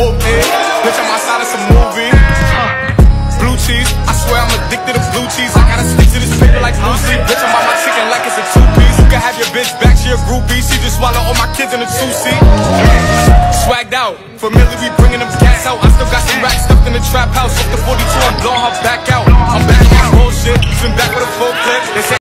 whoop it. Bitch, I'm outside of some movie. Blue cheese, I swear I'm addicted to blue cheese. I gotta stick to this paper like Lucy. Bitch, I'm on my chicken like it's a two-piece. You can have your bitch back, she a groupie. She just swallowed all my kids in a two-seat. Swagged out, familiar, we bringing them cats out. I still got some racks stuffed in the trap house. Up the 42, I'm blowing her back out. I'm back on bullshit, been back with a full clip.